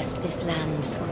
lest this land swamp.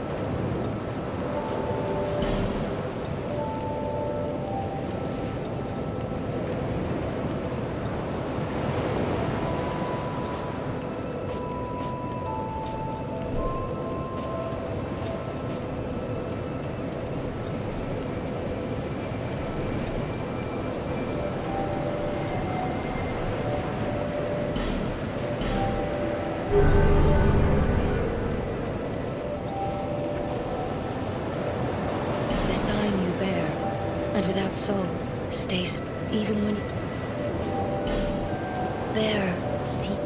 The sign you bear, and without soul, stays even when you... Bearer, seek,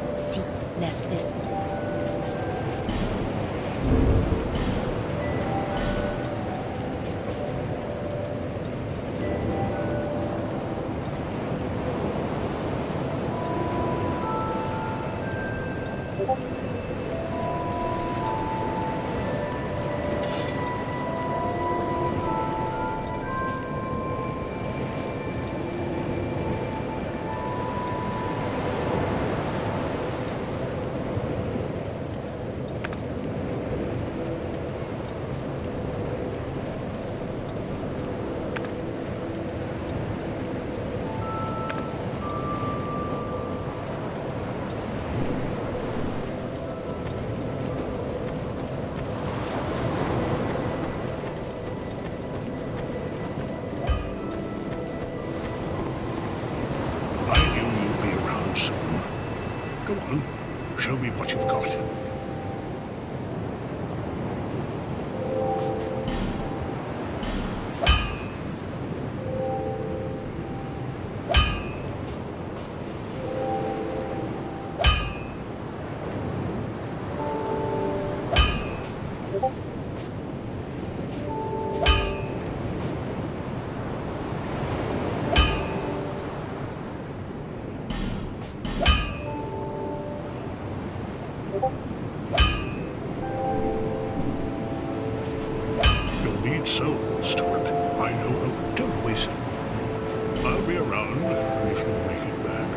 lest this... Go on, show me what you've got. You'll need souls to it. I know. Oh, don't waste. I'll be around if you make it back.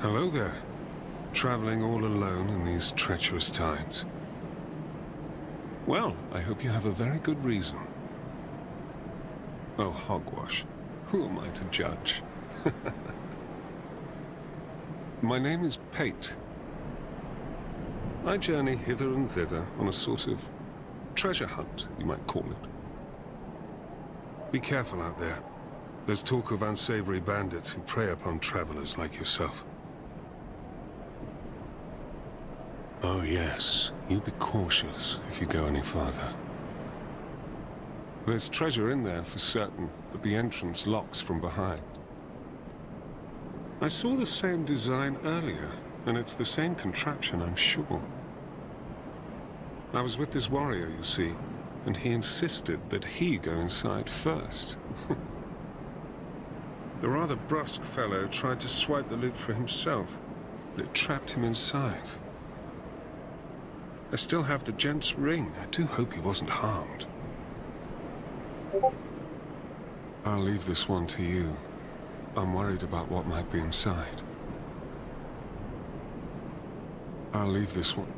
Hello there. Traveling all alone in these treacherous times. Well, I hope you have a very good reason. Oh, hogwash. Who am I to judge? My name is Pate. I journey hither and thither on a sort of treasure hunt, you might call it. Be careful out there. There's talk of unsavory bandits who prey upon travelers like yourself. Oh yes, you be cautious if you go any farther. There's treasure in there for certain, but the entrance locks from behind. I saw the same design earlier, and it's the same contraption, I'm sure. I was with this warrior, you see, and he insisted that he go inside first. The rather brusque fellow tried to swipe the loot for himself, but it trapped him inside. I still have the gent's ring. I do hope he wasn't harmed. I'll leave this one to you. I'm worried about what might be inside. I'll leave this one.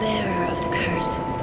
Bearer of the curse.